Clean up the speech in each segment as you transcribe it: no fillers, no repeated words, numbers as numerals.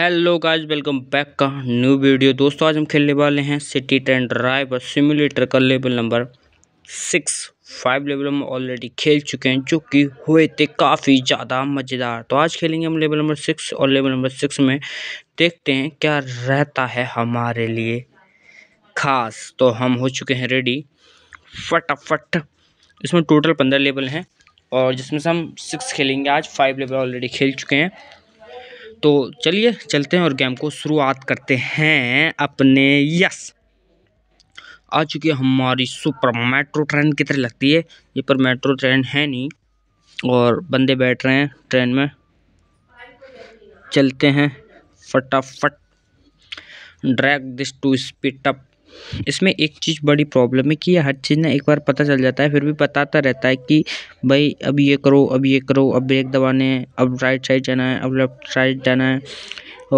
Hello guys, welcome back का new video. दोस्तों आज हम खेलने वाले हैं सिटी ट्रेन ड्राइवर सिमुलेटर का लेवल नंबर 6। 5 लेवल हम ऑलरेडी खेल चुके हैं जो कि हुए थे काफ़ी ज़्यादा मज़ेदार। तो आज खेलेंगे हम लेवल नंबर 6 और लेवल नंबर 6 में देखते हैं क्या रहता है हमारे लिए खास। तो हम हो चुके हैं रेडी फटाफट। इसमें टोटल 15 लेवल हैं और जिसमें से हम 6 खेलेंगे आज। 5 लेवल ऑलरेडी खेल चुके हैं। तो चलिए चलते हैं और गेम को शुरुआत करते हैं अपने। यस, आ चुकी हमारी सुपर मेट्रो ट्रेन। किधर लगती है ये, पर मेट्रो ट्रेन है नहीं और बंदे बैठ रहे हैं ट्रेन में। चलते हैं फटाफट। Drag this to speed up. इसमें एक चीज़ बड़ी प्रॉब्लम है कि हर चीज़ ना एक बार पता चल जाता है, फिर भी बताता रहता है कि भाई अब ये करो, अब ये करो, अब ब्रेक दबाने हैं, अब राइट साइड जाना है, अब लेफ्ट साइड जाना है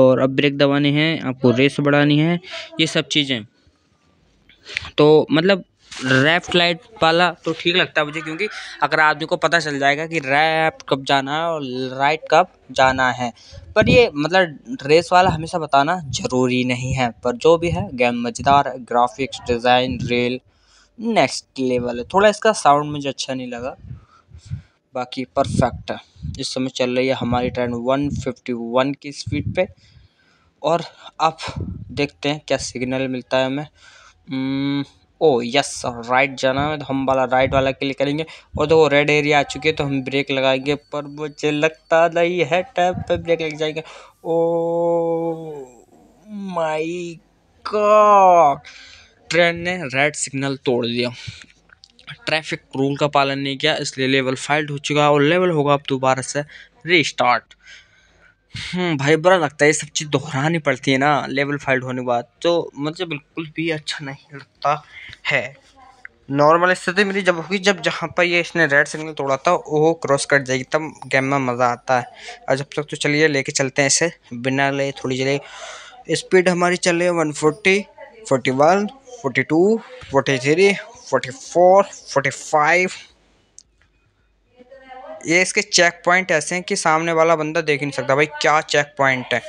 और अब ब्रेक दबाने हैं, आपको रेस बढ़ानी है, ये सब चीज़ें। तो मतलब रैफ्ट लाइट वाला तो ठीक लगता है मुझे, क्योंकि अगर आदमी को पता चल जाएगा कि रैफ्ट कब जाना है और राइट कब जाना है। पर ये मतलब रेस वाला हमेशा बताना ज़रूरी नहीं है। पर जो भी है गेम मज़ेदार है। Graphics design rail next level है। थोड़ा इसका साउंड मुझे अच्छा नहीं लगा, बाकी परफेक्ट है। इस समय चल रही है हमारी ट्रेन 151 की स्पीड पे। और अब देखते हैं क्या सिग्नल मिलता है हमें। ओ यस, राइट जाना है तो हम वाला राइट वाला क्लिक करेंगे। और देखो रेड एरिया आ चुकी है तो हम ब्रेक लगाएंगे, पर मुझे लगता नहीं है टैब पे ब्रेक लग जाएगा। ओ माय गॉड, ट्रेन ने रेड सिग्नल तोड़ दिया। ट्रैफिक रूल का पालन नहीं किया, इसलिए लेवल फाइल्ड हो चुका है और लेवल होगा अब दोबारा से रीस्टार्ट। भाई बुरा लगता है, ये सब चीज़ दोहरानी पड़ती है ना लेवल फाइल्ड होने के बाद, तो मुझे बिल्कुल भी अच्छा नहीं लगता है। नॉर्मल स्थिति मेरी जब होगी जब जहाँ पर ये इसने रेड सिग्नल तोड़ा था वो क्रॉस कर जाएगी, तब गेम में मज़ा आता है। और जब तक तो चलिए लेके चलते हैं इसे बिना ले। थोड़ी चले स्पीड हमारी चल रही है 140, 41, 42, 43, 44, 45। ये इसके चेक पॉइंट ऐसे हैं कि सामने वाला बंदा देख ही नहीं सकता। भाई क्या चेक पॉइंट है,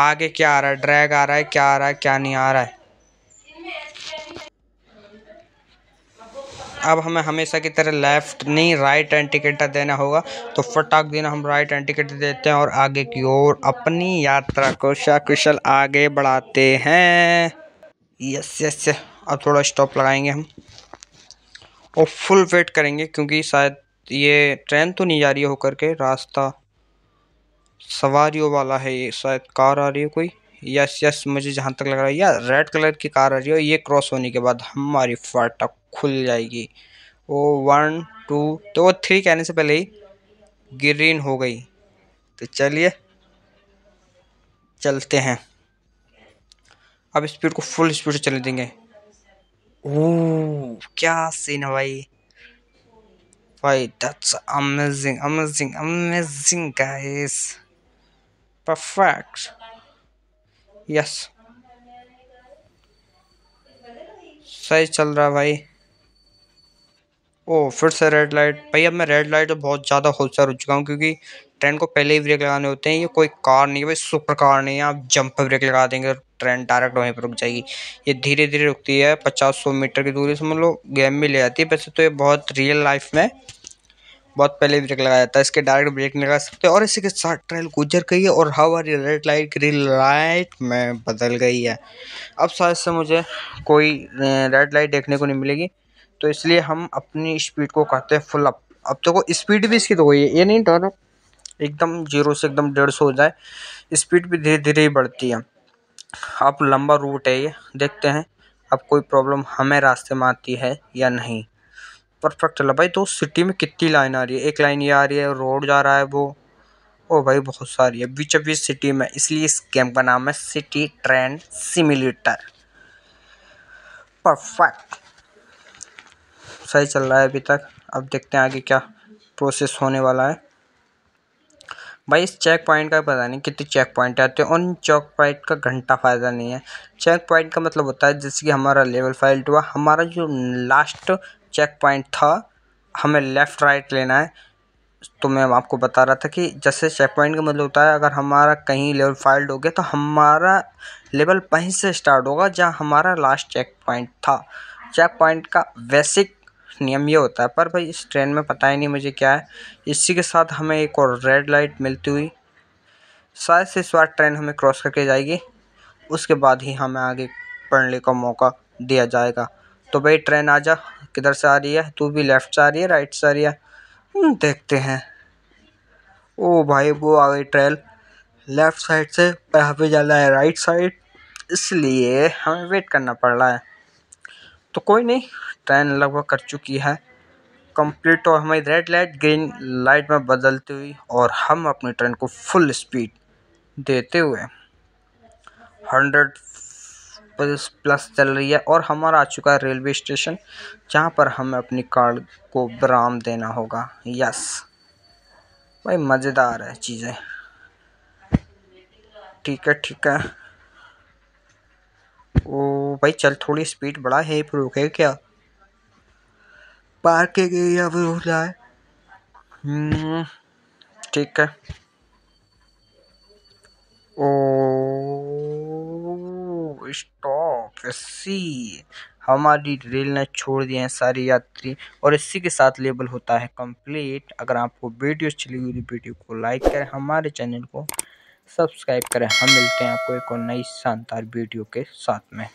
आगे क्या आ रहा है, ड्रैग आ रहा है, क्या आ रहा है, क्या नहीं आ रहा है। अब हमें हमेशा की तरह लेफ्ट नहीं राइट हैंड टिकट देना होगा, तो फटाक देना हम राइट हैंड टिकट देते हैं और आगे की ओर अपनी यात्रा को सकुशल आगे बढ़ाते हैं। यस यस, अब थोड़ा स्टॉप लगाएंगे हम और फुल वेट करेंगे, क्योंकि शायद ये ट्रेन तो नहीं जा रही होकर के, रास्ता सवारियों वाला है। ये शायद कार आ रही है कोई। यस यस, मुझे जहाँ तक लग रहा है यार रेड कलर की कार आ रही है। ये क्रॉस होने के बाद हमारी फाटक खुल जाएगी। वो 1, 2 तो वो 3 कहने से पहले ही ग्रीन हो गई। तो चलिए चलते हैं, अब स्पीड को फुल स्पीड से चलने देंगे। ओह क्या सीन है भाई, भाई that's amazing amazing amazing guys, perfect. Yes सही चल रहा है भाई। ओ फिर से रेड लाइट। भाई अब मैं रेड लाइट तो बहुत ज़्यादा होशियार हो चुका हूँ, क्योंकि ट्रेन को पहले ही ब्रेक लगाने होते हैं। ये कोई कार नहीं है भाई, सुपर कार नहीं है, आप जंप ब्रेक लगा देंगे तो ट्रेन डायरेक्ट वहीं पर रुक जाएगी। ये धीरे धीरे रुकती है 50-100 मीटर की दूरी से, मतलब गेम में ले जाती है। वैसे तो ये बहुत रियल लाइफ में बहुत पहले ब्रेक लगाया जाता है, इसके डायरेक्ट ब्रेक नहीं लगा सकते। और इसी के साथ ट्रेन गुजर गई है और हमारी रेड लाइट ग्रीन लाइट में बदल गई है। अब शायद से मुझे कोई रेड लाइट देखने को नहीं मिलेगी, तो इसलिए हम अपनी स्पीड को कहते हैं फुल अप। अब तो स्पीड भी इसकी तो गई है, ये नहीं डर एकदम 0 से एकदम 150 हो जाए, स्पीड भी धीरे धीरे ही बढ़ती है। अब लंबा रूट है ये, देखते हैं अब कोई प्रॉब्लम हमें रास्ते में आती है या नहीं। परफेक्ट चला भाई। तो सिटी में कितनी लाइन आ रही है, एक लाइन ये आ रही है, रोड जा रहा है वो। ओ भाई बहुत सारी है बीचों बीच सिटी में, इसलिए इस गेम का नाम है सिटी ट्रेन सिमुलेटर। परफेक्ट सही चल रहा है अभी तक। अब देखते हैं आगे क्या प्रोसेस होने वाला है। भाई इस चेक पॉइंट का पता नहीं कितने चेक पॉइंट आते हैं, उन चेक पॉइंट का घंटा फ़ायदा नहीं है। चेक पॉइंट का मतलब होता है जैसे कि हमारा लेवल फाइल्ड हुआ, हमारा जो लास्ट चेक पॉइंट था हमें लेफ़्ट राइट लेना है, तो मैं आपको बता रहा था कि जैसे चेक पॉइंट का मतलब होता है अगर हमारा कहीं लेवल फाइल्ड हो गया तो हमारा लेवल वहीं से स्टार्ट होगा जहां हमारा लास्ट चेक पॉइंट था। चेक पॉइंट का बेसिक नियम ये होता है, पर भाई इस ट्रेन में पता ही नहीं मुझे क्या है। इसी के साथ हमें एक और रेड लाइट मिलती हुई, शायद से इस बार ट्रेन हमें क्रॉस करके जाएगी, उसके बाद ही हमें आगे बढ़ने का मौका दिया जाएगा। तो भाई ट्रेन आ जा, किधर से आ रही है? तू भी लेफ़्ट से आ रही है, राइट से आ रही है? देखते हैं। ओ भाई वो आ गई ट्रेन लेफ़्ट साइड से, पर हमें जाना है राइट साइड, इसलिए हमें वेट करना पड़ रहा है। तो कोई नहीं, ट्रेन लगभग कर चुकी है कंप्लीट और हमारी रेड लाइट ग्रीन लाइट में बदलती हुई और हम अपनी ट्रेन को फुल स्पीड देते हुए 100 प्लस चल रही है और हमारा आ चुका है रेलवे स्टेशन जहाँ पर हमें अपनी कार को विराम देना होगा। यस भाई मज़ेदार है चीज़ें। ठीक है ठीक है। ओ भाई चल थोड़ी स्पीड बढ़ा है, फिर रुके क्या? पार्क एरिया पर रुक जाए। ठीक है। ओ स्टॉप, इसी हमारी रेल ने छोड़ दिए हैं सारे यात्री और इसी के साथ लेवल होता है कंप्लीट। अगर आपको वीडियो अच्छी लगी तो वीडियो को लाइक करें, हमारे चैनल को सब्सक्राइब करें। हम मिलते हैं आपको एक और नई शानदार वीडियो के साथ में।